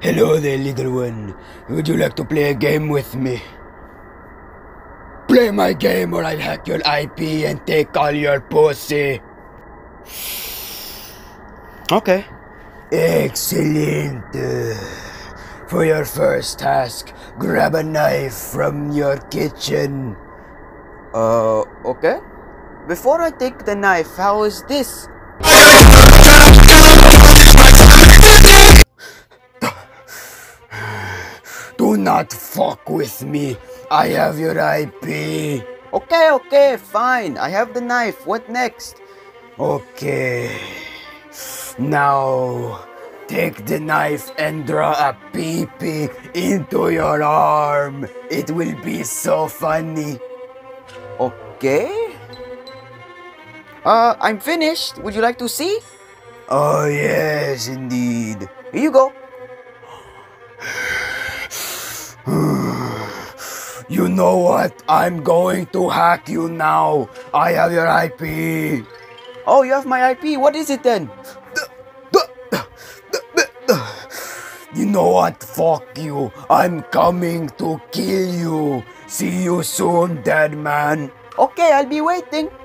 Hello there, little one. Would you like to play a game with me? Play my game or I'll hack your IP and take all your pussy. Okay. Excellent. For your first task, grab a knife from your kitchen. Okay. Before I take the knife, how is this? Do not fuck with me. I have your IP. Okay, fine. I have the knife. What next? Okay. Now, take the knife and draw a pee-pee into your arm. It will be so funny. Okay? I'm finished. Would you like to see? Oh, yes, indeed. Here you go. You know what? I'm going to hack you now. I have your IP. Oh, you have my IP. What is it then? You know what? Fuck you. I'm coming to kill you. See you soon, dead man. Okay, I'll be waiting.